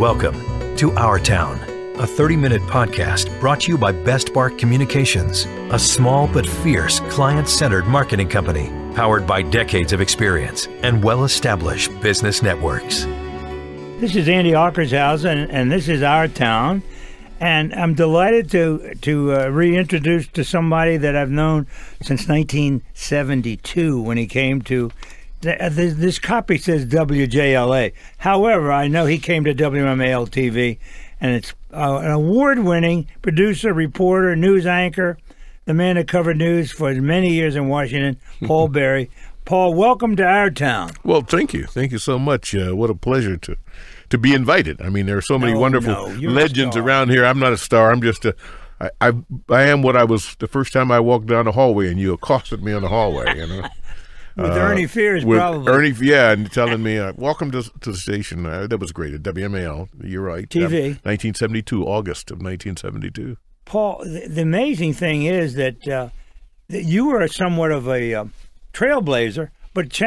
Welcome to Our Town, a 30-minute podcast brought to you by Best Bark Communications, a small but fierce client-centered marketing company powered by decades of experience and well-established business networks. This is Andy Ockershausen, and this is Our Town. And I'm delighted to reintroduce to somebody that I've known since 1972 when he came to... This copy says WJLA. However, I know he came to WMAL TV, and it's an award-winning producer, reporter, news anchor, the man that covered news for many years in Washington, Paul Berry. Paul, welcome to Our Town. Well, thank you. Thank you so much. What a pleasure to be invited. I mean, there are so many wonderful legends around here. I'm not a star. I'm just I am what I was the first time I walked down the hallway and you accosted me in the hallway, you know. With Ernie Fears, probably. Yeah, and telling me, welcome to the station. That was great, at WMAL, you're right. TV. 1972, August of 1972. Paul, the amazing thing is that, that you were somewhat of a trailblazer, but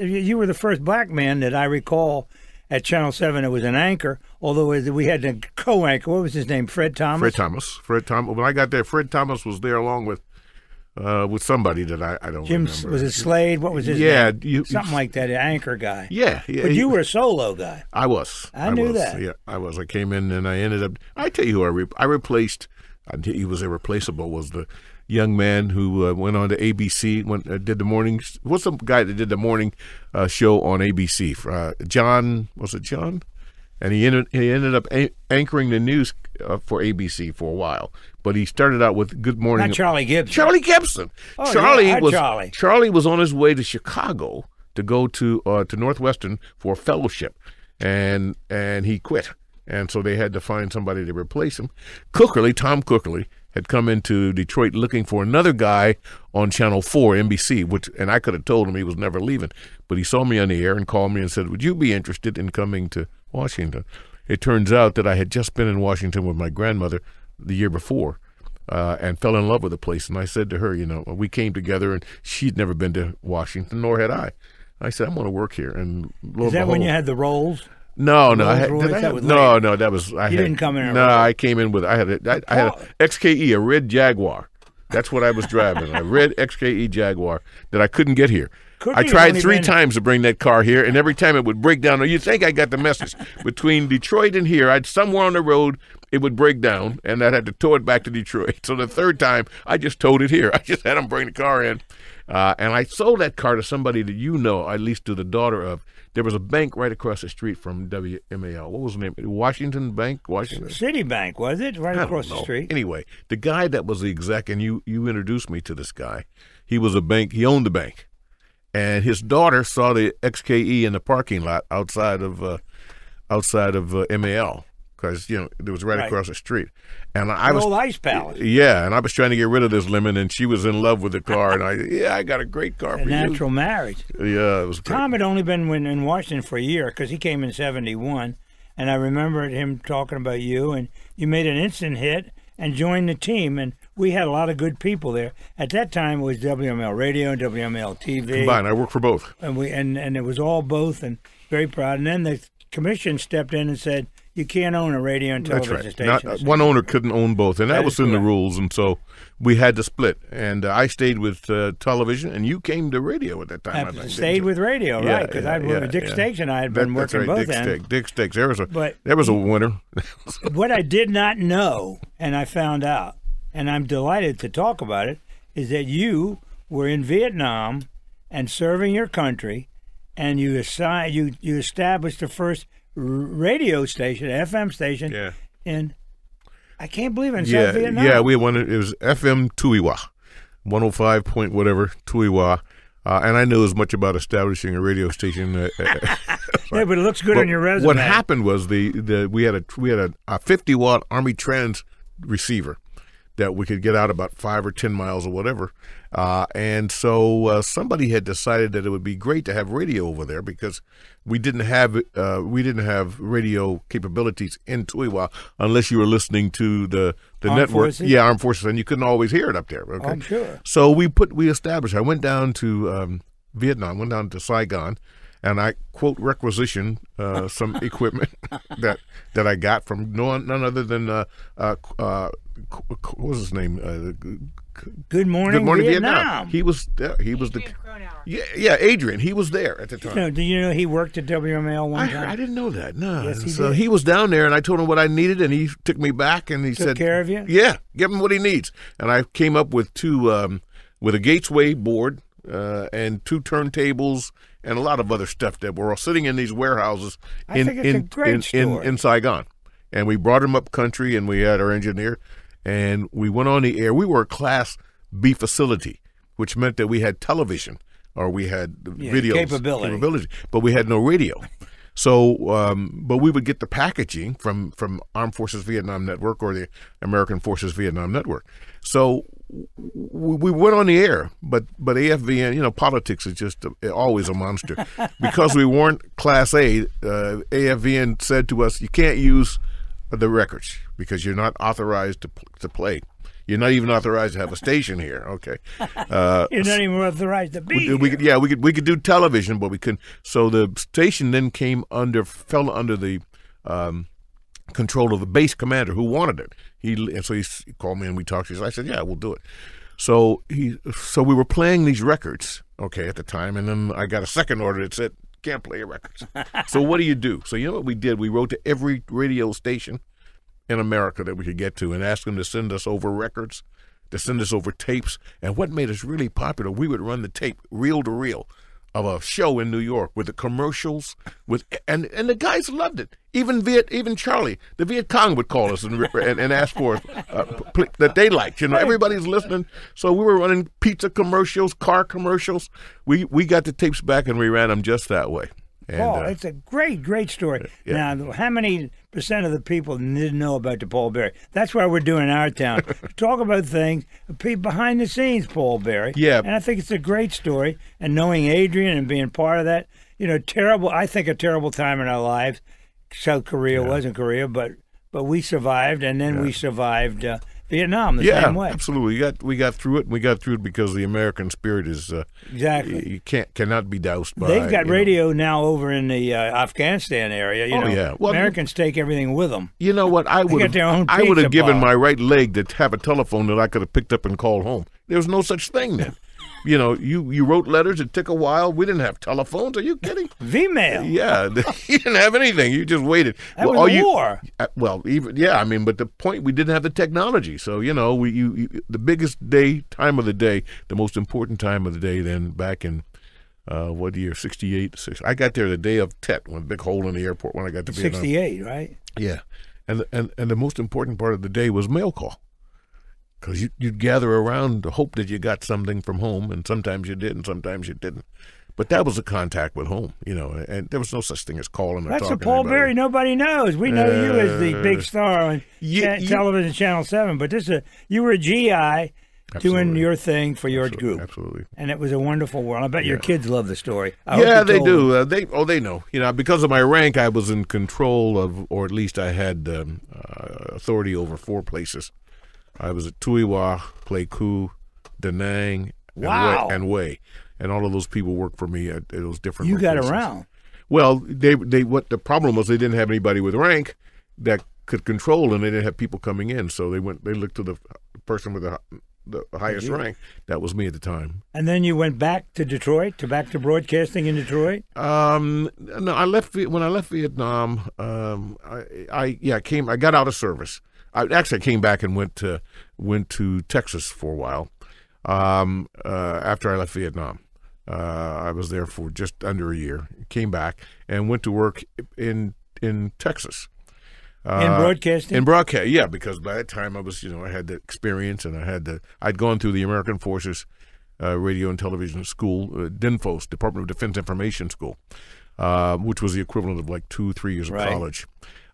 you were the first black man that I recall at Channel 7. It was an anchor, although we had a co-anchor. What was his name, Fred Thomas? Fred Thomas. Fred Thomas. When I got there, Fred Thomas was there along with somebody that I don't remember. Jim, was it Slade? What was his name? Something like that, an anchor guy. Yeah. But you were a solo guy. I was. I knew that. Yeah, I was. I came in and I ended up, I tell you who I replaced, he was irreplaceable, was the young man who went on to ABC, did the morning, what's the guy that did the morning show on ABC? John, was it John? And he ended up anchoring the news for ABC for a while, but he started out with Good Morning. Not Charlie Gibson. Charlie Gibson. Oh, Charlie was Charlie. Charlie was on his way to Chicago to go to Northwestern for a fellowship, and he quit, and so they had to find somebody to replace him. Tom Cookerly had come into Detroit looking for another guy on Channel 4, NBC, and I could have told him he was never leaving, but he saw me on the air and called me and said, "Would you be interested in coming to Washington?" It turns out that I had just been in Washington with my grandmother the year before and fell in love with the place. And I said to her, you know, we came together and she'd never been to Washington, nor had I. I said, I'm going to work here. And lo and behold, is that when you had the roles? I had an XKE, a red Jaguar. That's what I was driving, a red XKE Jaguar that I couldn't get here. I tried three times to bring that car here, and every time it would break down. You'd think I got the message. Between Detroit and here, somewhere on the road, it would break down, and I'd have to tow it back to Detroit. So the third time, I just towed it here. I just had them bring the car in. And I sold that car to somebody that you know, at least to the daughter of. There was a bank right across the street from WMAL. What was the name? Washington Bank? City Bank, was it? Right across the street. Anyway, the guy that was the exec, and you introduced me to this guy. He was a bank. He owned the bank. And his daughter saw the XKE in the parking lot outside of MAL, because you know it was right across the street. And I was old Ice Palace. Yeah, and I was trying to get rid of this lemon, and she was in love with the car. And I got a great car. A natural marriage. Yeah, it was. Tom had only been in Washington for a year because he came in '71, and I remembered him talking about you, and you made an instant hit and joined the team. And we had a lot of good people there. At that time, it was WML Radio and WML TV. Combined, I worked for both. And it was all both, and very proud. And then the commission stepped in and said, you can't own a radio and television station. That's right. One owner couldn't own both, and that was in the rules, and so we had to split. And I stayed with television, and you came to radio at that time. I stayed with radio, right, because Dick Stakes and I had been working both ends. Dick Stakes, there was a winner. What I did not know, and I found out, and I'm delighted to talk about it, is that you were in Vietnam and serving your country, and you established the first radio station, FM station, in, I can't believe in South Vietnam. Yeah, it was FM Tuiwa, 105 point whatever, Tuiwa. And I knew as much about establishing a radio station. But it looks good on your resume. What happened was we had a 50-watt Army Trans receiver that we could get out about 5 or 10 miles or whatever. And so somebody had decided that it would be great to have radio over there because we didn't have radio capabilities in Tuiwa unless you were listening to the network. Forces? Yeah, Armed Forces, and you couldn't always hear it up there. Okay? I'm sure. So we established. I went down to Vietnam, went down to Saigon, and I quote requisition some equipment that I got from none other than what was his name? Good Morning Vietnam. He was the Adrian. He was there at the time. No, do you know he worked at WMAL one time? I didn't know that. No, yes, he so did. He was down there, and I told him what I needed, and he took me back, and he said, "Care of you." Yeah, give him what he needs, and I came up with two with a gateway board and two turntables and a lot of other stuff that were all sitting in these warehouses in Saigon, and we brought them up country, and we had our engineer. And we went on the air. We were a Class B facility, which meant that we had television or we had video capability, but we had no radio. So, but we would get the packaging from Armed Forces Vietnam Network or the American Forces Vietnam Network. So we went on the air, but AFVN, you know, politics is just always a monster. Because we weren't Class A, AFVN said to us, you can't use the records because you're not authorized to play. You're not even authorized to have a station here. Okay, you're not even authorized to be. We could do television, but we couldn't. So the station then fell under the control of the base commander who wanted it. So he called me and we talked. I said, "Yeah, we'll do it." So we were playing these records, okay, at the time, and then I got a second order that said, can't play your records. So what do? So you know what we did? We wrote to every radio station in America that we could get to and asked them to send us over records, to send us over tapes. And what made us really popular, we would run the tape reel to reel of a show in New York with the commercials, and the guys loved it. Even Charlie, the Viet Cong would call us and ask for us that they liked. You know, everybody's listening. So we were running pizza commercials, car commercials. We got the tapes back and we ran them just that way. And, Paul, it's a great story. Yeah. Now, how many % of the people didn't know about the Paul Berry? That's why we're doing our town. Talk about things behind the scenes, Paul Berry. Yeah. And I think it's a great story. And knowing Adrian and being part of that, you know, I think a terrible time in our lives. South Korea wasn't Korea, but we survived, and then we survived Vietnam the same way. Yeah, absolutely. We got through it, and we got through it because the American spirit is you cannot be doused by. They've got radio now over in the Afghanistan area. Well, Americans take everything with them. You know what? I would have given my right leg to have a telephone that I could have picked up and called home. There was no such thing then. You know, you wrote letters. It took a while. We didn't have telephones. Are you kidding? V-mail. Yeah, you didn't have anything. You just waited. That was war. But the point, we didn't have the technology. So you know, the biggest time of the day, the most important time of the day. Then back in what year? 68. I got there the day of Tet, when a big hole in the airport when I got to Vietnam. 68, right? Yeah, and the most important part of the day was mail call. Because you'd gather around to hope that you got something from home, and sometimes you did and sometimes you didn't. But that was a contact with home, you know, and there was no such thing as calling or talking. That's the Paul Berry nobody knows. We know you as the big star on television Channel 7, but you were a GI doing your thing for your group. Absolutely. And it was a wonderful world. I bet your kids love the story. Yeah, they do. They know. You know, because of my rank, I was in control of, or at least I had authority over 4 places. I was at Tuy Hoa, Pleiku, Da Nang, and Way, and all of those people worked for me at those different. You locations. Got around. Well, what the problem was, they didn't have anybody with rank that could control, and they didn't have people coming in, so they looked to the person with the highest rank. That was me at the time. And then you went back to Detroit, back to broadcasting in Detroit? No, I left when I left Vietnam. I got out of service. I came back and went to Texas for a while after I left Vietnam. I was there for just under a year. Came back and went to work in Texas. In broadcasting? In broadcast, yeah, because by that time I was, you know, I had the experience and I'd gone through the American Forces Radio and Television School, DINFOS, Department of Defense Information School, which was the equivalent of like 2 or 3 years of college.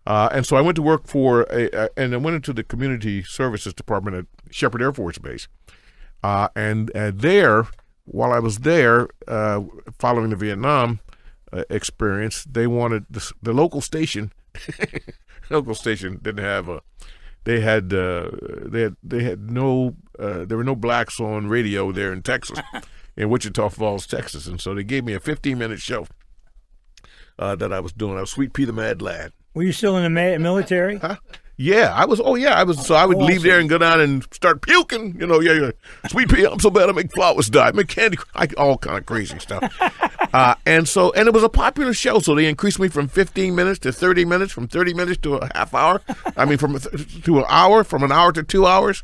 And so I went to work for, and I went into the Community Services Department at Sheppard Air Force Base. There, while I was there, following the Vietnam experience, they wanted the local station. Local station didn't have a. They had no. There were no blacks on radio there in Texas, in Wichita Falls, Texas, and so they gave me a 15-minute show. that I was doing. I was Sweet Pea the Mad Lad. Were you still in the military? Huh? Yeah, I was. Oh, yeah, I was. So I would leave there and go down and start puking. You know, yeah, Sweet Pea, I'm so bad I make flowers die. I make candy, all kind of crazy stuff. And it was a popular show, so they increased me from 15 minutes to 30 minutes, from 30 minutes to a half hour. I mean, to an hour, from an hour to 2 hours.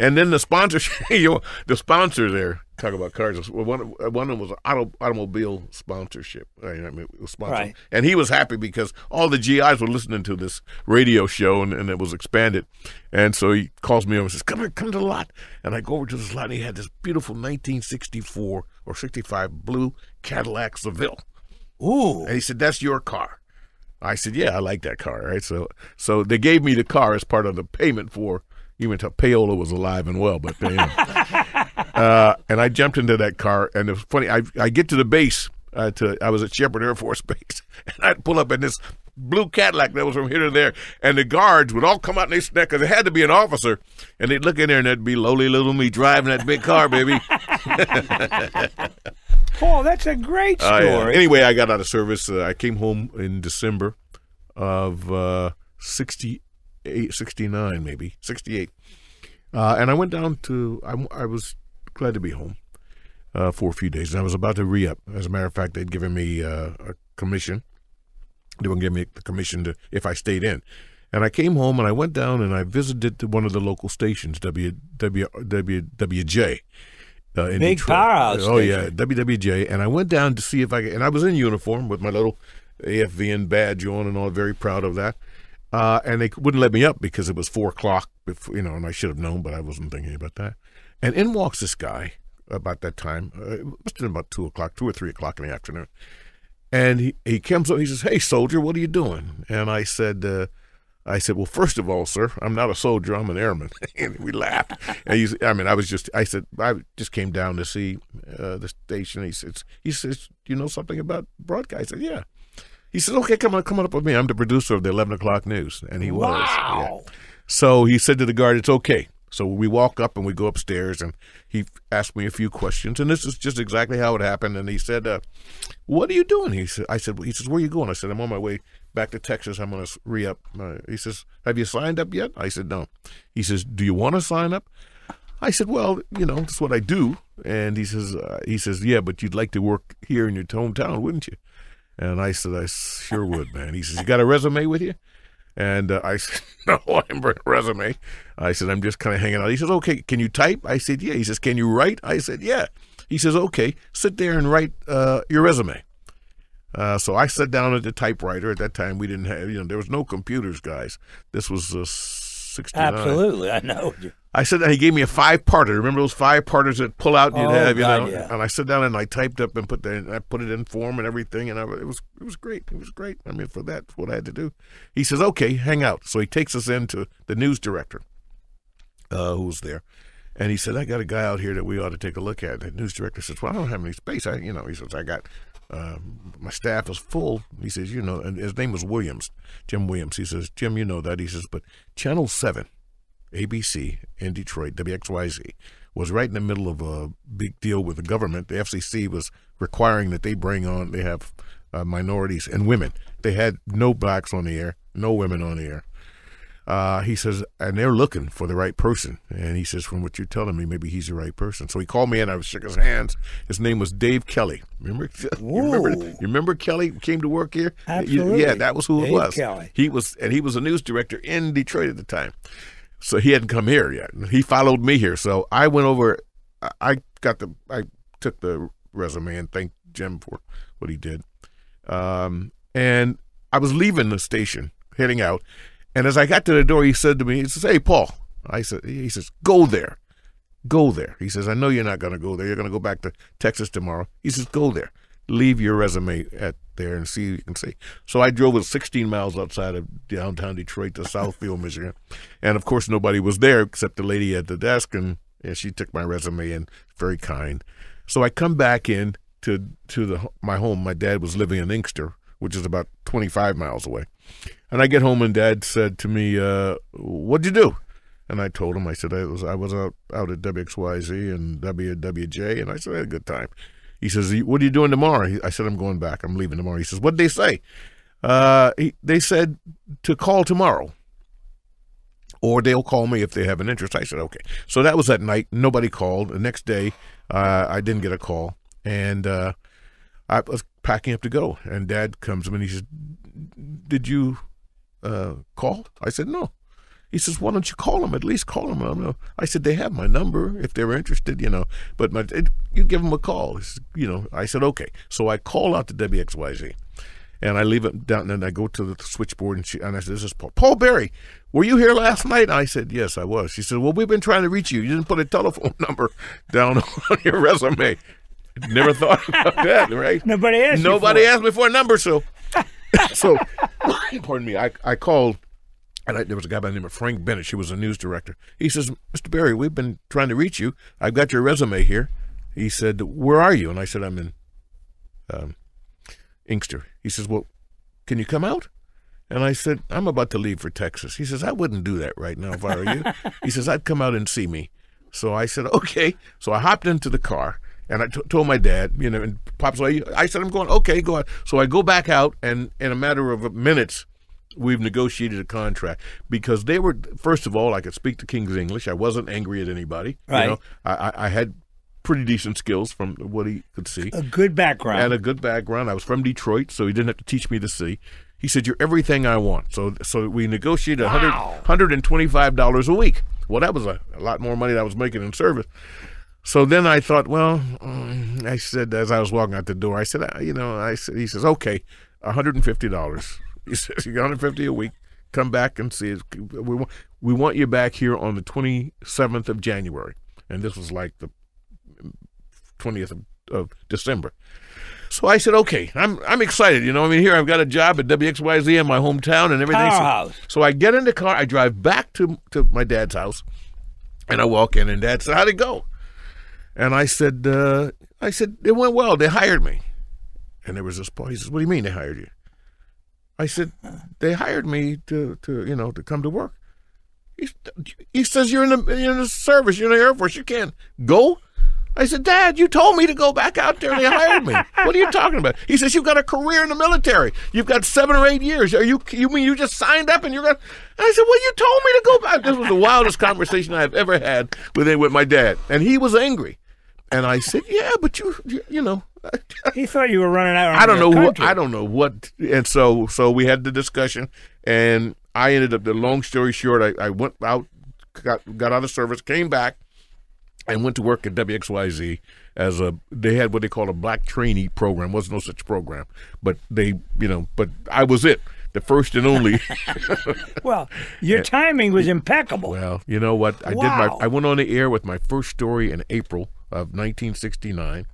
And then the sponsor, the sponsor there, talk about cars. One of them was automobile sponsorship. I mean, it was sponsored. Right. And he was happy because all the GIs were listening to this radio show, and it was expanded. And so he calls me over and says, "Come here, come to the lot." And I go over to this lot, and he had this beautiful 1964 or 65 blue Cadillac Seville. Ooh! And he said, "That's your car." I said, "Yeah, I like that car." Right. So they gave me the car as part of the payment for. Even until Paola was alive and well, but and I jumped into that car, and it was funny. I get to the base. I was at Sheppard Air Force Base, and I'd pull up in this blue Cadillac that was from here to there, and the guards would all come out and they snack because it had to be an officer, and they'd look in there and that'd be lowly little me driving that big car, baby. Paul, that's a great story. Anyway, I got out of service. I came home in December of 69 maybe 68, and I went down to I was glad to be home for a few days, and I was about to re-up. As a matter of fact, they'd given me a commission. They wouldn't give me the commission to if I stayed in, and I came home and I went down and I visited one of the local stations, WWJ in Big Detroit. Powerhouse oh station. Yeah, WWJ, and I went down to see if I could, and I was in uniform with my little AFVN badge on and all, very proud of that. And they wouldn't let me up because it was 4 o'clock, you know, and I should have known, but I wasn't thinking about that. And in walks this guy about that time. It must have been about 2 o'clock, 2 or 3 o'clock in the afternoon. And he comes up, he says, "Hey, soldier, what are you doing?" And I said, "Well, first of all, sir, I'm not a soldier, I'm an airman." And we laughed. And he, I mean, I just came down to see the station. He says, "Do you know something about broadcast?" I said, "Yeah." He says, "Okay, come on up with me. I'm the producer of the 11 o'clock news." And he was. Wow. Yeah. So he said to the guard, "It's okay." So we walk up and we go upstairs, and he asked me a few questions. And this is just exactly how it happened. And he said, "What are you doing?" He said, "Where are you going?" I said, "I'm on my way back to Texas. I'm going to re-up." He says, "Have you signed up yet?" I said, "No." He says, "Do you want to sign up?" I said, "Well, you know, that's what I do." And he says, "Yeah, but you'd like to work here in your hometown, wouldn't you?" And I said, "I sure would, man." He says, "You got a resume with you?" And I said, "No, I didn't bring a resume." I said, "I'm just kind of hanging out." He says, "Okay, can you type?" I said, "Yeah." He says, "Can you write?" I said, "Yeah." He says, "Okay, sit there and write your resume." So I sat down at the typewriter. At that time, we didn't have, you know, there was no computers, guys. This was 69. Absolutely, I know. I said that he gave me a five-parter. Remember those five-parters that pull out and you'd have, you know? God, yeah. And I sat down and I typed up and put it in form and everything, and it was great. It was great. I mean, for that's what I had to do. He says, "Okay, hang out." So he takes us in to the news director who was there, and he said, "I got a guy out here that we ought to take a look at." And the news director says, "Well, I don't have any space. He says, "I got my staff is full." He says, "You know," and his name was Williams, Jim Williams. He says, "Jim, you know that." He says, "But Channel 7, ABC in Detroit, WXYZ, was right in the middle of a big deal with the government. The FCC was requiring that they have minorities and women. They had no blacks on the air, no women on the air." He says, "And they're looking for the right person." And he says, "From what you're telling me, maybe he's the right person." So he called me in. I shook his hands. His name was Dave Kelly. Remember? You remember Kelly came to work here? Absolutely. Yeah, that was who Dave it was. Kelly. He was a news director in Detroit at the time. So he hadn't come here yet. He followed me here. So I went over. I took the resume and thanked Jim for what he did. And I was leaving the station, heading out. And as I got to the door, he said to me, he says, "Hey, Paul." He says, "Go there. Go there." He says, "I know you're not going to go there. You're going to go back to Texas tomorrow." He says, "Go there. Leave your resume at there and see you can see." So I drove 16 miles outside of downtown Detroit to Southfield, Michigan. And, of course, nobody was there except the lady at the desk, and she took my resume and very kind. So I come back in to my home. My dad was living in Inkster, which is about 25 miles away. And I get home, and Dad said to me, "What'd you do?" And I told him, I said, I was out at WXYZ and WWJ, and I said, "I had a good time." He says, what are you doing tomorrow? I said, I'm going back. I'm leaving tomorrow. He says, what'd they say? They said to call tomorrow, or they'll call me if they have an interest. I said, okay. So that was at night. Nobody called. The next day, I didn't get a call, and I was packing up to go, and Dad comes to me, and he says, did you call? I said, no. He says, why don't you call them? At least call them. I don't know. I said, they have my number if they were interested, you know. But you give them a call. He says, you know, I said, okay. So I call out to WXYZ, and I leave it down, and I go to the switchboard, and I said, this is Paul. Paul Berry, were you here last night? And I said, yes, I was. She said, well, we've been trying to reach you. You didn't put a telephone number down on your resume. Never thought about that, right? Nobody asked me for a number, so. So, pardon me, I called. And there was a guy by the name of Frank Bennett. She was a news director. He says, Mr. Berry, we've been trying to reach you. I've got your resume here. He said, where are you? And I said, I'm in Inkster. He says, well, can you come out? And I said, I'm about to leave for Texas. He says, I wouldn't do that right now if I were you. He says, I'd come out and see me. So I said, okay. So I hopped into the car, and I told my dad, you know, and Pops, I said, I'm going, okay, go out. So I go back out, and in a matter of minutes, we've negotiated a contract, because they were, first of all, I could speak the King's English. I wasn't angry at anybody. Right. You know, I had pretty decent skills from what he could see. A good background. And a good background. I was from Detroit, so he didn't have to teach me to see. He said, you're everything I want. So we negotiated $125 a week. Well, that was a lot more money than I was making in service. So then I thought, well, I said, as I was walking out the door, I said, you know, he says, okay, $150. He says, you got $150 a week. Come back and see us. We want you back here on the 27th of January. And this was like the 20th of December. So I said, okay, I'm excited. You know, I mean, here I've got a job at WXYZ in my hometown and everything. So I get in the car. I drive back to my dad's house, and I walk in, and Dad said, how'd it go? And I said, it went well. They hired me. And there was this boy. He says, what do you mean they hired you? I said, they hired me to come to work. He says, you're in the service, you're in the Air Force, you can't go. I said, Dad, you told me to go back out there, and they hired me. What are you talking about? He says, you've got a career in the military. You've got 7 or 8 years. You mean you just signed up and you're going to? I said, well, you told me to go back. This was the wildest conversation I've ever had with my dad, and he was angry. And I said, yeah, but you know. He thought you were running out of I don't know what. And so we had the discussion, and I ended up, the long story short, I went out, got out of service, came back, and went to work at WXYZ as they had what they call a black trainee program. There was no such program, but but I was it. The first and only. Well, your timing was impeccable. Well, you know what? I went on the air with my first story in April of 1969,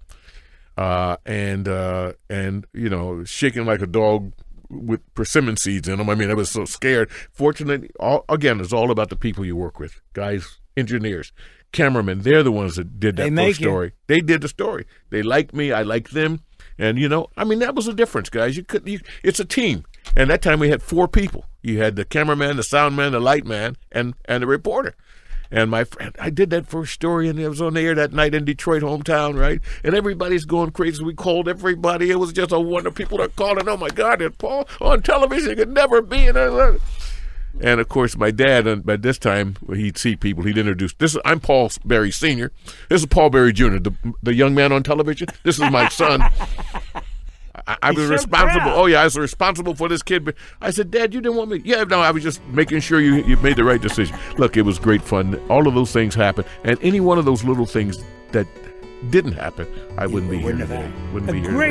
and you know, shaking like a dog with persimmon seeds in them. I mean, I was so scared. Fortunately, it's all about the people you work with. Guys, engineers, cameramen, they're the ones that did that first story. They did the story. They liked me, I liked them. And, you know, I mean, that was the difference, guys. It's a team. And that time we had 4 people. You had the cameraman, the sound man, the light man, and the reporter. And my friend, I did that first story, and it was on the air that night in Detroit hometown, right? And everybody's going crazy. We called everybody. It was just a wonder. People are calling, oh, my God, and Paul on television, it could never be. And, of course, my dad, and by this time, he'd see people. He'd introduce, I'm Paul Berry Sr. This is Paul Berry Jr., the young man on television. This is my son. I was responsible. Oh, yeah, I was responsible for this kid. But I said, Dad, you didn't want me. Yeah, no, I was just making sure you made the right decision. Look, it was great fun. All of those things happened. And any one of those little things that didn't happen, I wouldn't be here today.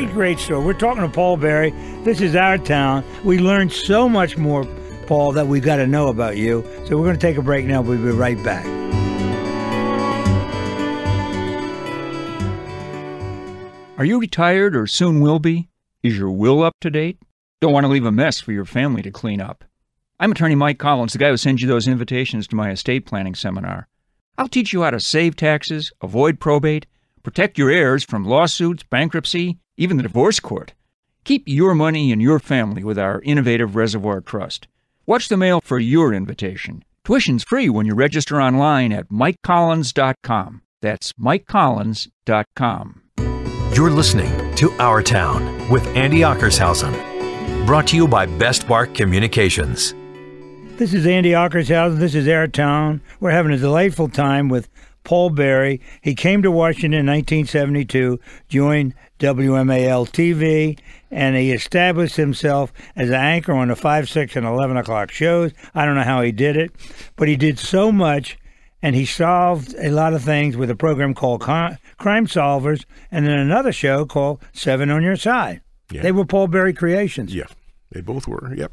Great story. We're talking to Paul Berry. This is our town. We learned so much more, Paul, that we've got to know about you. So we're going to take a break now. We'll be right back. Are you retired or soon will be? Is your will up to date? Don't want to leave a mess for your family to clean up. I'm attorney Mike Collins, the guy who sends you those invitations to my estate planning seminar. I'll teach you how to save taxes, avoid probate, protect your heirs from lawsuits, bankruptcy, even the divorce court. Keep your money and your family with our innovative Reservoir Trust. Watch the mail for your invitation. Tuition's free when you register online at MikeCollins.com. That's MikeCollins.com. You're listening to Our Town with Andy Ockershausen, brought to you by Best Bark Communications. This is Andy Ockershausen. This is Our Town. We're having a delightful time with Paul Berry. He came to Washington in 1972, joined WMAL-TV, and he established himself as an anchor on the 5, 6, and 11 o'clock shows. I don't know how he did it, but he did so much, and he solved a lot of things with a program called Crime Solvers, and then another show called Seven on Your Side. Yeah. They were Paul Berry creations. Yeah, they both were, yep.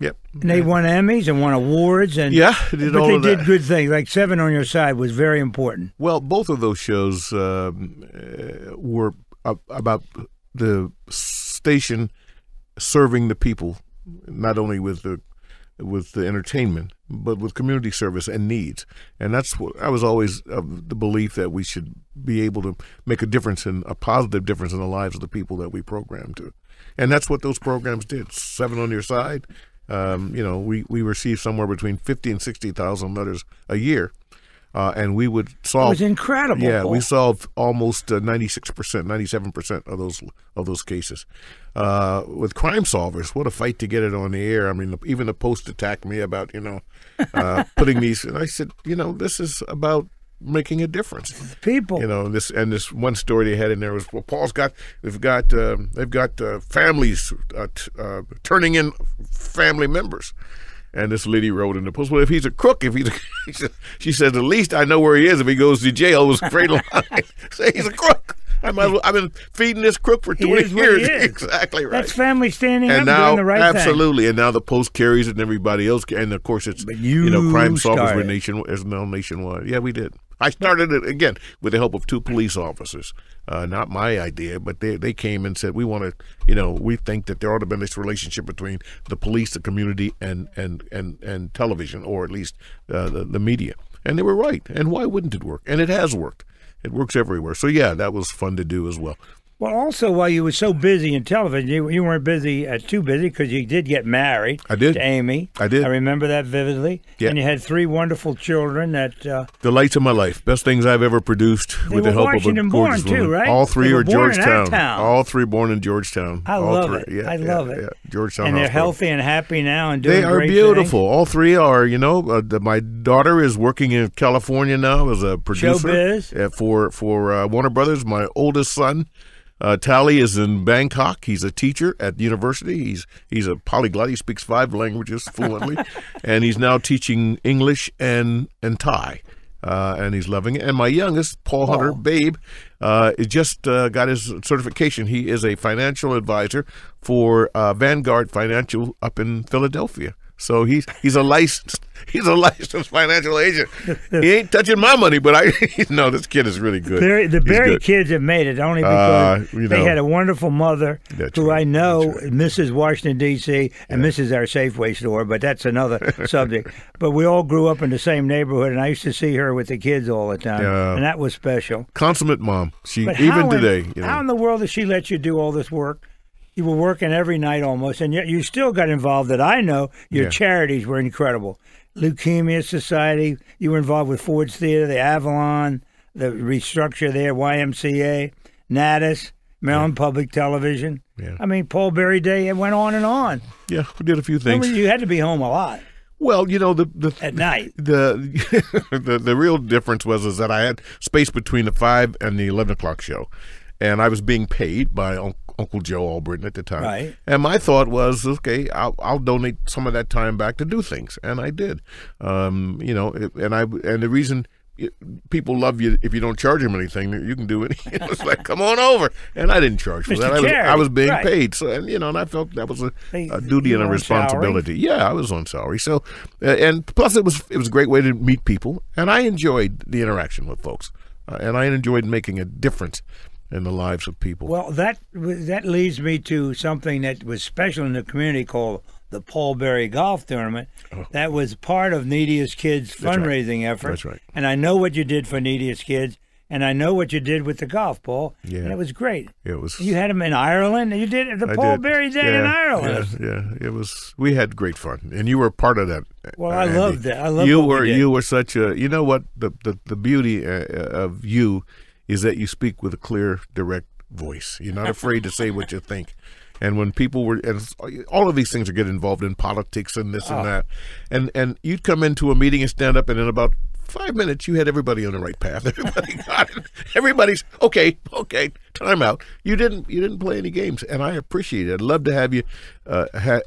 Yep. And they won Emmys and won awards. And, yeah, did all of that. But they did good things. Like Seven on Your Side was very important. Well, both of those shows were about the station serving the people, not only with the entertainment, but with community service and needs. And that's what I was always of the belief, that we should be able to make a difference, and a positive difference in the lives of the people that we program to. And that's what those programs did. Seven on Your Side. You know, we received somewhere between 50,000 and 60,000 letters a year, and we would solve. It was incredible. Yeah, we solved almost 96%, 97% of those cases. With Crime Solvers, what a fight to get it on the air. I mean, even the Post attacked me about, you know, putting these. And I said, you know, this is about making a difference. People, you know, this one story they had in there was, well, they've got families turning in family members, and this lady wrote in the Post, well, if he's a crook, she says, at least I know where he is. If he goes to jail, was afraid of lying. Say he's a crook. I might as well, I've been feeding this crook for 20 years. Exactly right. That's family standing and up now, doing the right thing. Absolutely. And now the Post carries it, and everybody else, and of course it's you know, Crime Solvers were nationwide. Yeah, we did. I started it, again, with the help of two police officers. Not my idea, but they came and said, we want to, you know, we think that there ought to be this relationship between the police, the community, and television, or at least the media. And they were right. And why wouldn't it work? And it has worked. It works everywhere. So, yeah, that was fun to do as well. Well, also, while you were so busy in television, you weren't busy, too busy, because you did get married. I did. To Amy. I did. I remember that vividly. Yeah. And you had three wonderful children that... delights of my life. Best things I've ever produced with the help of a gorgeous woman. Too, right? All three are Georgetown. All three born in Georgetown. I love it. Yeah, I love it. Yeah. Georgetown Hospital. And they're healthy and happy now and doing great things. They are beautiful. All three are, you know. My daughter is working in California now as a producer. Showbiz. For Warner Brothers. My oldest son... Tally is in Bangkok. He's a teacher at the university. He's a polyglot. He speaks 5 languages fluently, and he's now teaching English and Thai, and he's loving it. And my youngest, Paul Hunter, Babe, just got his certification. He is a financial advisor for Vanguard Financial up in Philadelphia. So he's a licensed financial agent. He ain't touching my money, but no, this kid is really good. The Berry kids have made it only because they had a wonderful mother, who I know, Mrs. Washington D.C. and Mrs. Our Safeway store, but that's another subject. But we all grew up in the same neighborhood, and I used to see her with the kids all the time, and that was special. Consummate mom, even today. You know. How in the world does she let you do all this work? You were working every night almost, and yet you still got involved. That I know, your charities were incredible. Leukemia Society, you were involved with Ford's Theater, the Avalon, the restructure there, YMCA, NADIS, Maryland Public Television. Yeah. I mean, Paul Berry Day, it went on and on. Yeah, we did a few things. You had to be home a lot. Well, you know, at night. The real difference was that I had space between the 5 and the 11 o'clock show, and I was being paid by Uncle Joe Albritton at the time, right. And my thought was, okay, I'll donate some of that time back to do things, and I did. You know, and the reason people love you if you don't charge them anything, you can do it. It's like, come on over, and I didn't charge for that. I was being paid, so and I felt that was a duty and a responsibility. Salary. Yeah, I was on salary, so and plus it was a great way to meet people, and I enjoyed the interaction with folks, and I enjoyed making a difference in the lives of people. Well, that leads me to something that was special in the community called the Paul Berry Golf Tournament. Oh. That was part of Neediest Kids' fundraising effort. That's right. And I know what you did for Neediest Kids, and I know what you did with the golf ball. Yeah. And it was great. It was. You had them in Ireland. You did the Paul Berry Day in Ireland. Yeah, it was. We had great fun, and you were part of that. Well, Andy. I loved that. I loved you. You were such a. You know what the beauty of you is that you speak with a clear, direct voice. You're not afraid to say what you think. And when people were, and all of these things are getting involved in politics and this and that. And you'd come into a meeting and stand up, and in about 5 minutes, you had everybody on the right path. Everybody got it. Everybody's okay. Time out. You didn't play any games, and I appreciate it. I'd love to have you,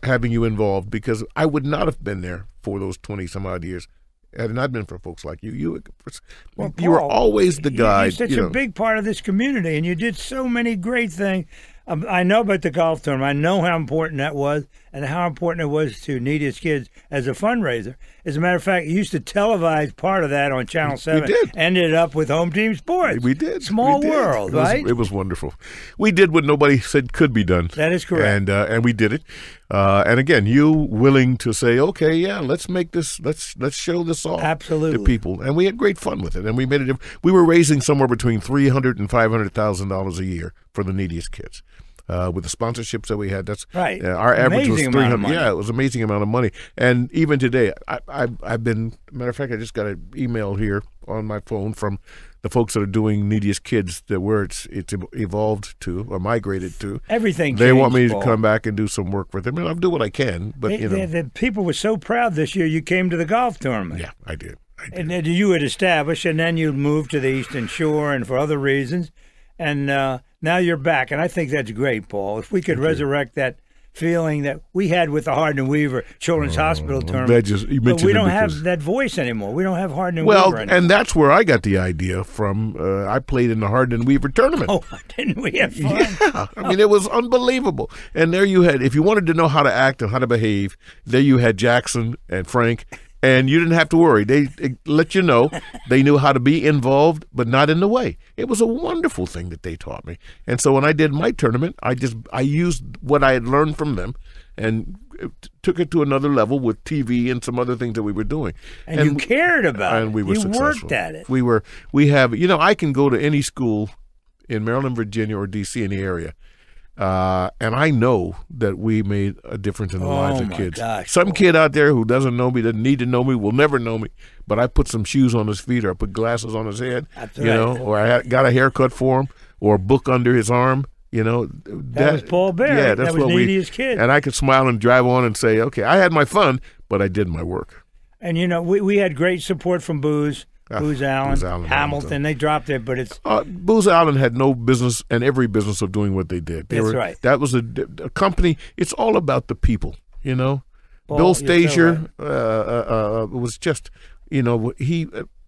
having you involved, because I would not have been there for those 20-some odd years had it not been for folks like you. You were always the guy. You're such a big part of this community, and you did so many great things. I know about the golf tournament. I know how important that was, and how important it was to Neediest Kids as a fundraiser. As a matter of fact, you used to televise part of that on Channel 7. We did. Ended up with Home Team Sports. We did. Small world, right? It was wonderful. We did what nobody said could be done. That is correct. And we did it. And again, you willing to say, okay, yeah, let's make this, let's show this off to people. And we had great fun with it. And we made it. We were raising somewhere between $300,000 and $500,000 a year for the Neediest Kids. With the sponsorships that we had, that's right. Our average was $300. Yeah, it was an amazing amount of money. And even today, I've been. Matter of fact, I just got an email here on my phone from the folks that are doing Neediest Kids, that where it's evolved to or migrated to. Everything they want me to come back and do some work with them, and I'll do what I can. But the people were so proud this year. You came to the golf tournament. Yeah, I did. And then you had established, and then you moved to the Eastern Shore, and for other reasons, and. Now you're back, and I think that's great, Paul. If we could resurrect that feeling that we had with the Harden and Weaver Children's Hospital tournament, but we don't have that voice anymore. We don't have Harden and Weaver anymore. Well, and that's where I got the idea from. I played in the Harden and Weaver tournament. Oh, didn't we have fun? Yeah. I mean, it was unbelievable. And there you had, if you wanted to know how to act and how to behave, there you had Jackson and Frank. And you didn't have to worry. They let you know. They knew how to be involved, but not in the way. It was a wonderful thing that they taught me. And so when I did my tournament, I used what I had learned from them and took it to another level with TV and some other things that we were doing. And you cared about it. And we were successful. You worked at it. I can go to any school in Maryland, Virginia, or D.C., in the area. And I know that we made a difference in the lives of kids. Gosh, some kid out there who doesn't know me, doesn't need to know me, will never know me, but I put some shoes on his feet, or I put glasses on his head, or I got a haircut for him, or a book under his arm. That was Paul Berry. Yeah, that was Neediest Kid. And I could smile and drive on and say, okay, I had my fun, but I did my work. And, we had great support from Booz Allen Hamilton. They dropped it, but it's Booz Allen had no business and every business of doing what they did. That's right. That was a company. It's all about the people, Bill Stasior was just, he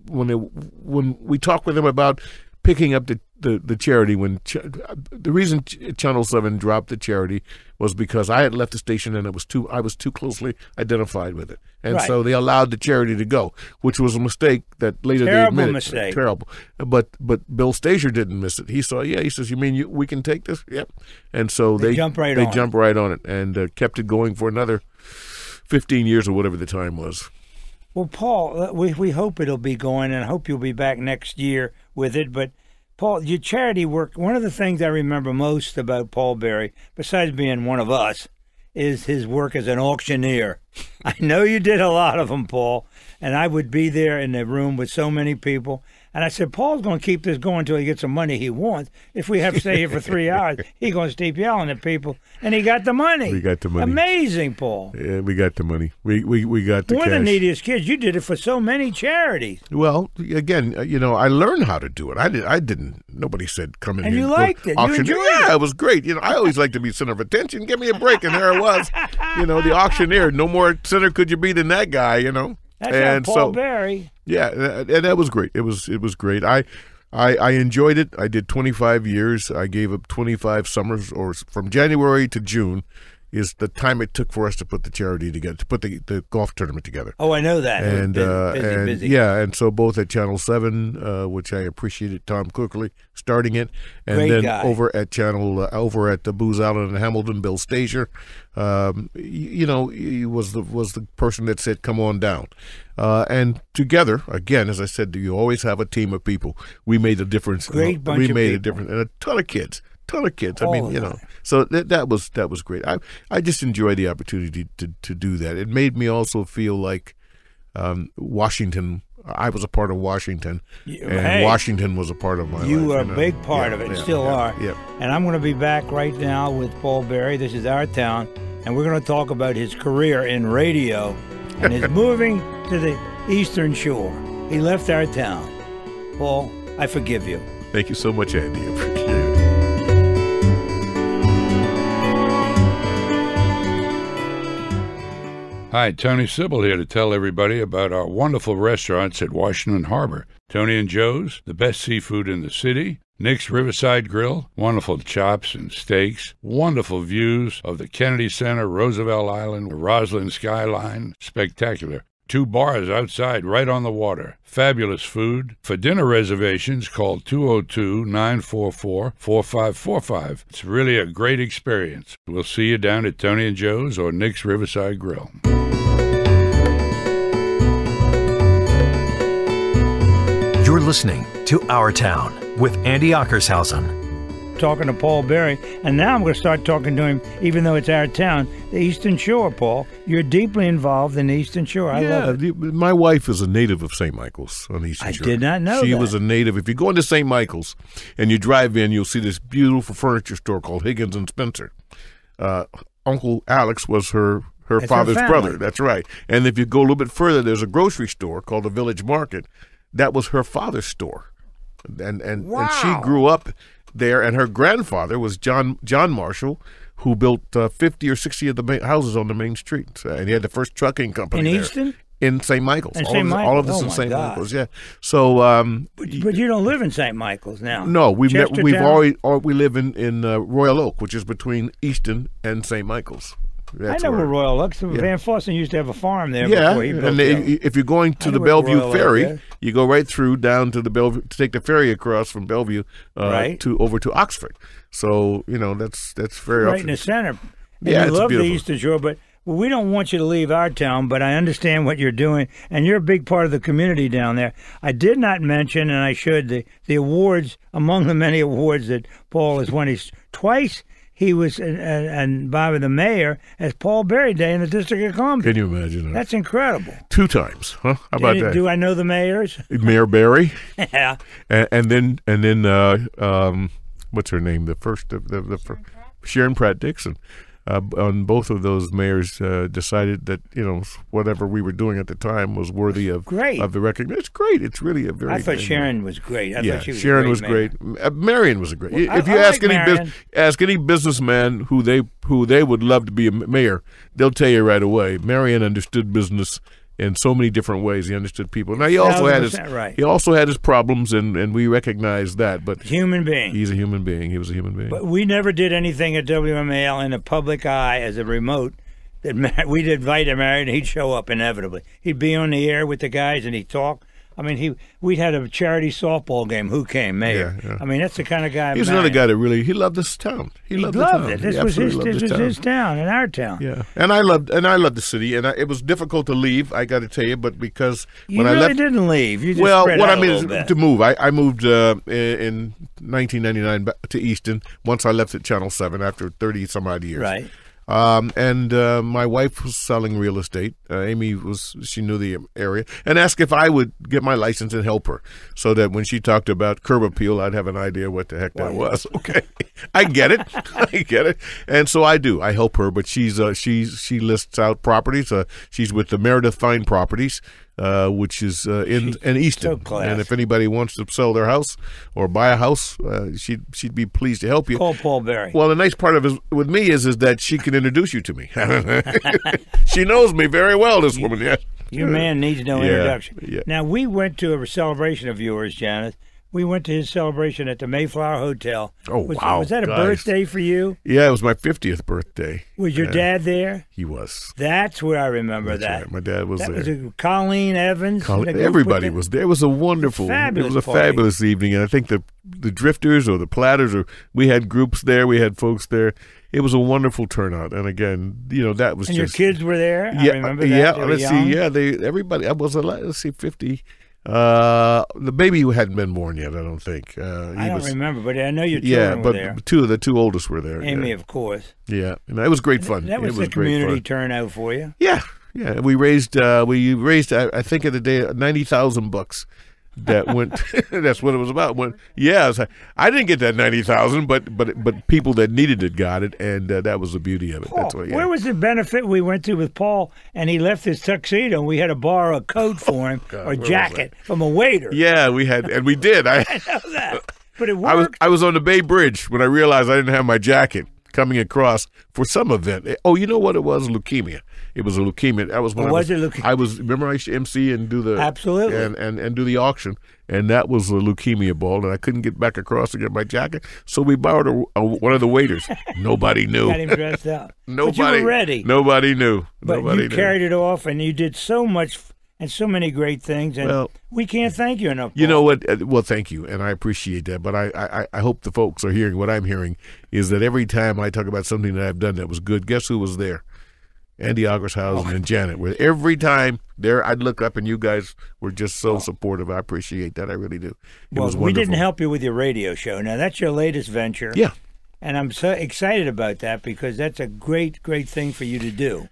when we talked with him about picking up the charity, the reason Channel 7 dropped the charity was because I had left the station and I was too closely identified with it. And so they allowed the charity to go, which was a mistake that later they admitted. Mistake. Terrible. But Bill Stasior didn't miss it. He saw, he says, you mean we can take this? Yep. And so they jumped right on it and kept it going for another 15 years or whatever the time was. Well, Paul, we hope it'll be going, and I hope you'll be back next year with it. But Paul, your charity work, one of the things I remember most about Paul Berry, besides being one of us, is his work as an auctioneer. I know you did a lot of them, Paul, and I would be there in the room with so many people. And I said, Paul's going to keep this going until he gets the money he wants. If we have to stay here for 3 hours, he's going to keep yelling at people. And he got the money. We got the money. Amazing, Paul. Yeah, we got the money. We got the cash. One of the Neediest Kids. You did it for so many charities. Well, again, I learned how to do it. I didn't. Nobody said come in here. And you liked it. You enjoyed it. Yeah, it was great. I always like to be center of attention. Give me a break. And there I was. The auctioneer. No more center could you be than that guy, That's Paul Berry. Yeah, and that was great. It was great. I enjoyed it. I did 25 years. I gave up 25 summers, or from January to June is the time it took for us to put the charity together, to put the golf tournament together. Oh, I know that. And busy. Yeah, and so both at Channel 7, which I appreciated Tom Cookerly starting it, and great then guy. Over at the Booz Allen and Hamilton, Bill Stasior, he was the person that said, "Come on down." And together, again, as I said, you always have a team of people. We made a difference. Great bunch of people. We made a difference, and a ton of kids. So that was great. I just enjoyed the opportunity to do that. It made me also feel like Washington I was a part of Washington, and Washington was a part of my life. You were a big part of it, still are. Yeah. And I'm going to be back right now with Paul Berry. This is Our Town, and we're going to talk about his career in radio and his moving to the Eastern Shore. He left our town. Paul, I forgive you. Thank you so much, Andy. I appreciate it. Hi, Tony Sibyl here to tell everybody about our wonderful restaurants at Washington Harbor. Tony and Joe's, the best seafood in the city. Nick's Riverside Grill, wonderful chops and steaks, wonderful views of the Kennedy Center, Roosevelt Island, the Roslyn skyline, spectacular. 2 bars outside right on the water. Fabulous food. For dinner reservations, call 202-944-4545. It's really a great experience. We'll see you down at Tony and Joe's or Nick's Riverside Grill. You're listening to Our Town with Andy Ockershausen. Talking to Paul Berry, and now I'm going to start talking to him, even though it's our town, the Eastern Shore, Paul. You're deeply involved in the Eastern Shore. I love it. My wife is a native of St. Michael's on the Eastern Shore. I did not know that. She was a native. If you go into St. Michael's and you drive in, you'll see this beautiful furniture store called Higgins and Spencer. Uncle Alex was her father's brother. That's right. And if you go a little bit further, there's a grocery store called the Village Market. That was her father's store, and she grew up there. And her grandfather was John Marshall, who built 50 or 60 of the houses on the main street. And he had the first trucking company in Easton, in St. Michael's. All of this in St. Michael's, yeah. So, but you don't live in St. Michael's now. No, we live in Royal Oak, which is between Easton and St. Michael's. That's I know where Royal Oak. Van Fossen used to have a farm there. Yeah, before he built and if you're going to the Bellevue Ferry, you go right through down to the Bellevue, to take the ferry across from Bellevue to over to Oxford. So you know that's very right in the center. And yeah, we love the Eastern Shore, but we don't want you to leave our town. But I understand what you're doing, and you're a big part of the community down there. I did not mention, and I should, the awards among the many awards that Paul has won. He's twice. He was and by the mayor as Paul Berry Day in the District of Columbia. Can you imagine that? That's incredible. 2 times, huh? How about that? Do I know the mayors? Mayor Barry. Yeah. And then what's her name? The first of the first, Sharon Pratt Dixon. On both of those mayors decided that, you know, whatever we were doing at the time was worthy of the recognition. It's great. It's really a very. I thought Sharon was great. Sharon was great. Marion was a great. Well, if you ask any businessman who they would love to be a mayor, they'll tell you right away. Marion understood business in so many different ways. He understood people. Now he also had his problems, and we recognize that. But human being. He's a human being. He was a human being. But we never did anything at WMAL in the public eye as a remote. That we'd invite him out, and he'd show up inevitably. He'd be on the air with the guys, and he'd talk. I mean, we had a charity softball game. Who came, Mayor? Yeah, yeah. I mean, that's the kind of guy. He's another guy that really loved this town. He loved it. This was his town and our town. Yeah, and I loved the city. And it was difficult to leave. I got to tell you, but because I really didn't leave. You just spread out a little bit. To move. I moved in 1999 back to Easton. Once I left at Channel 7 after 30 some odd years. Right. And my wife was selling real estate. Amy she knew the area and asked if I would get my license and help her, so that when she talked about curb appeal, I'd have an idea what the heck that was. Okay, I get it, I get it. And so I do. I help her, but she lists out properties. She's with the Meredith Fine Properties. Which is in Easton, so and if anybody wants to sell their house or buy a house, she'd be pleased to help you. Call Paul Berry. Well, the nice part of it with me is that she can introduce you to me. She knows me very well. This woman, yes. Your man needs no introduction. Yeah. Now we went to a celebration of yours, Janice. We went to his celebration at the Mayflower Hotel. Oh, wow. Was that a birthday for you? Yeah, it was my 50th birthday. Was your dad there? He was. That's where I remember that. Right. My dad was there. That was Colleen Evans. Everybody was there. It was a wonderful, fabulous evening. And I think the Drifters or the Platters, we had groups there. We had folks there. It was a wonderful turnout, and again, you know, that was. And just, your kids were there. Yeah, I remember that. Yeah, everybody. I was allowed. Let's see, 50. The baby hadn't been born yet, I don't think. I don't remember, but I know your children were there. Yeah, but the two oldest were there. Amy, of course. Yeah, and it was great fun. That was a great community turnout for you. Yeah, Yeah, we raised I think at the day 90,000 bucks. That went. That's what it was about. When I didn't get that 90,000, but people that needed it got it, and that was the beauty of it. Paul, that's what, yeah. Where was the benefit we went to with Paul, and he left his tuxedo, and we had to borrow a coat for him, or jacket from a waiter. Yeah, we had, and we did. I know that, but it worked. I was on the Bay Bridge when I realized I didn't have my jacket coming across for some event. Oh, you know what it was? Leukemia. It was a leukemia. That was when I remember I used to MC and do the absolutely and do the auction, and that was a leukemia ball, and I couldn't get back across to get my jacket, so we borrowed one of the waiters. Nobody knew. Got him dressed up. Nobody. But you were ready. Nobody knew. But nobody you knew. Carried it off, and you did so much and so many great things, and well, we can't thank you enough, Paul. You know what? Well, thank you, and I appreciate that, but I hope the folks are hearing what I'm hearing is that every time I talk about something that I've done that was good, guess who was there? Andy Ockershausen and Janet. Where every time there, I'd look up, and you guys were just so supportive. I appreciate that. I really do. It was wonderful. We didn't help you with your radio show. Now, that's your latest venture. Yeah. And I'm so excited about that because that's a great, great thing for you to do.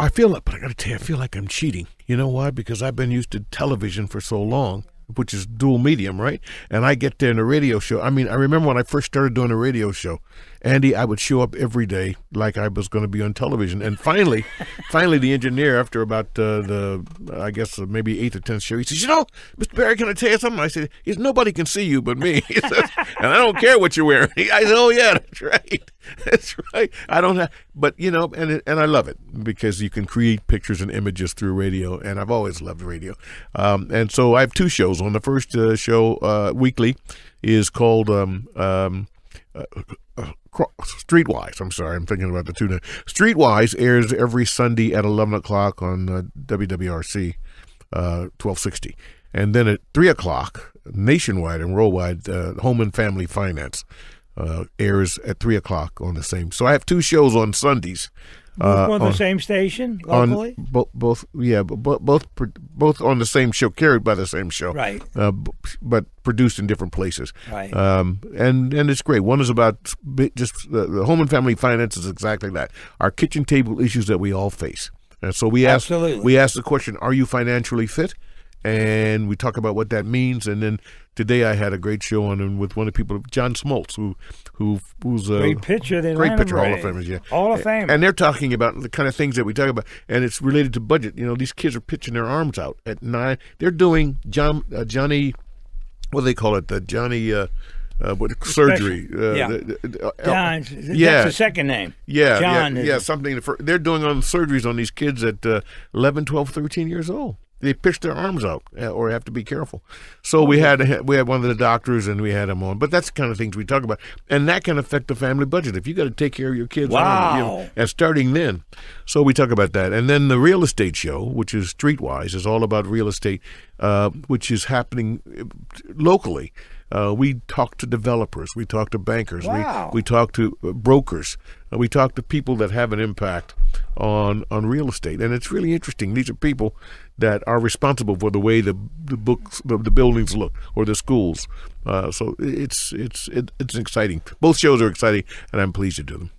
I feel it, but I got to tell you, I feel like I'm cheating. You know why? Because I've been used to television for so long, which is dual medium, right? And I get there in a radio show. I mean, I remember when I first started doing a radio show, Andy, I would show up every day like I was going to be on television. And finally, the engineer, after about I guess maybe 8th or 10th show, he says, "You know, Mr. Barry, can I tell you something?" I said, "Nobody can see you but me." He says, "And I don't care what you're wearing." I said, "Oh yeah, that's right, that's right." I don't have, but you know, and I love it because you can create pictures and images through radio, and I've always loved radio. And so I have two shows. On the first show weekly is called. Streetwise, I'm sorry, I'm thinking about the two now. Streetwise airs every Sunday at 11 o'clock on WWRC 1260. And then at 3 o'clock, nationwide and worldwide, Home and Family Finance airs at 3 o'clock on the same. So I have two shows on Sundays. Both on the same station, locally? Both on the same show, carried by the same show, right? But produced in different places, right? And it's great. One is about just the home and family finance is exactly that. Our kitchen table issues that we all face, and so we ask the question: are you financially fit? And we talk about what that means. And then today I had a great show on with one of the people, John Smoltz, who's a great pitcher, Hall of Famers, yeah, Hall of Fame. And they're talking about the kind of things that we talk about, and it's related to budget. You know, these kids are pitching their arms out at 9. They're doing Johnny, what do they call it? The Johnny. Surgery. Yeah. John, that's the second name. Yeah, John. Yeah, something. They're doing surgeries on these kids at 11, 12, 13 years old. They pitch their arms out, or have to be careful. So we had one of the doctors, and we had him on. But that's the kind of things we talk about, and that can affect the family budget if you got to take care of your kids. Wow! And starting then, so we talk about that, and then the real estate show, which is Streetwise, is all about real estate, which is happening locally. We talk to developers, we talk to bankers, we talk to brokers, we talk to people that have an impact on real estate, and it's really interesting. These are people that are responsible for the way the buildings look, or the schools. So it's exciting. Both shows are exciting, and I'm pleased to do them.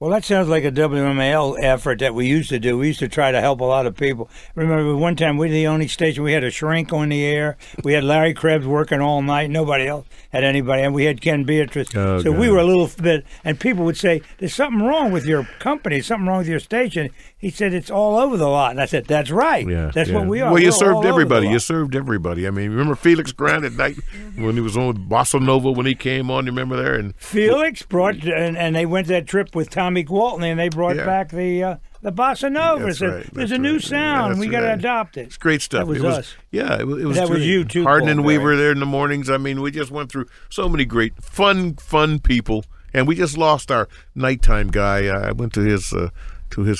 Well, that sounds like a WMAL effort that we used to do. We used to try to help a lot of people. Remember, one time we were the only station. We had a shrink on the air. We had Larry Krebs working all night. Nobody else had anybody. And we had Ken Beatrice. Oh, so God. We were a little bit, and people would say, "There's something wrong with your company, something wrong with your station." He said, "It's all over the lot." And I said, "That's right. Yeah, that's what we are." Well, you served everybody. You served everybody. I mean, remember Felix Grant at night when he was on Bossa Nova when he came on? You remember there? And Felix brought, and they went that trip with Tom Walton, and they brought back the bossa nova. That's right. There's a new sound. We got to adopt it. It's great stuff. That was us. Yeah, it was. That was you too. Harden and Weaver there in the mornings. I mean, we just went through so many great, fun people, and we just lost our nighttime guy. I went to his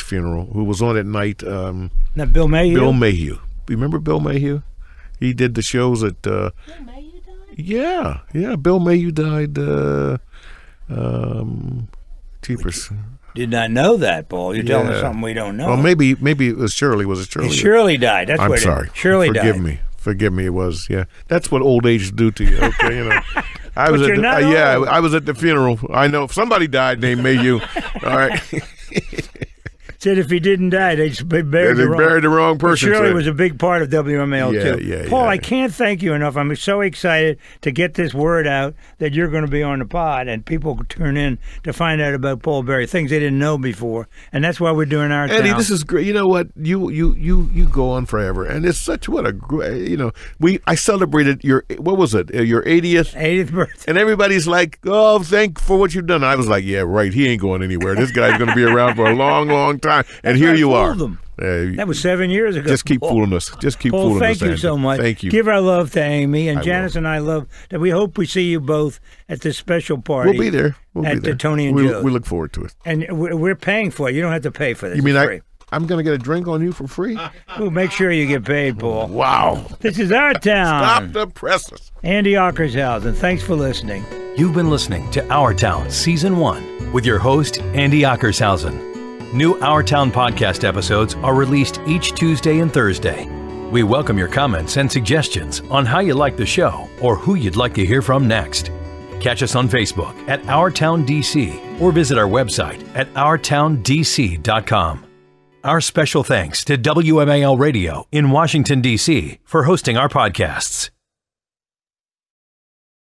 funeral. Who was on at night? Not Bill Mayhew. Bill Mayhew. Remember Bill Mayhew? He did the shows at. Bill Mayhew died. Yeah. Bill Mayhew died. Cheapers. Did not know that, Paul. You're telling us something we don't know. Well, maybe it was Shirley. Was it Shirley? Shirley died. That's what. I'm sorry. Shirley died. Forgive me. It was. Yeah, that's what old age do to you. Okay, you know. I was at I was at the funeral. I know somebody died named Mayhew. All right. said if he didn't die, they buried the wrong person. Shirley was a big part of WMAL, too. Yeah, Paul, I can't thank you enough. I'm so excited to get this word out that you're going to be on the pod, and people turn in to find out about Paul Berry, things they didn't know before, and that's why we're doing our Eddie, town. This is great. You know what? You go on forever, and it's such what a great, you know, I celebrated your, what was it, your 80th birthday, and everybody's like, oh, thank for what you've done. And I was like, yeah, right, he ain't going anywhere. This guy's going to be around for a long, long time, and here you are. That was 7 years ago. Just keep fooling us. Just keep fooling us. Thank you so much. Thank you. Give our love to Amy and Janice, and I love that. We hope we see you both at this special party. We'll be there. We'll be there. At Tony and Joe. We look forward to it. And we're paying for it. You don't have to pay for this. You mean I'm going to get a drink on you for free? We'll make sure you get paid, Paul. Wow. This is our town. Stop the presses. Andy Ockershausen, thanks for listening. You've been listening to Our Town Season 1 with your host, Andy Ockershausen. New Our Town podcast episodes are released each Tuesday and Thursday. We welcome your comments and suggestions on how you like the show or who you'd like to hear from next. Catch us on Facebook at Our Town DC or visit our website at ourtowndc.com. Our special thanks to WMAL Radio in Washington, D.C. for hosting our podcasts.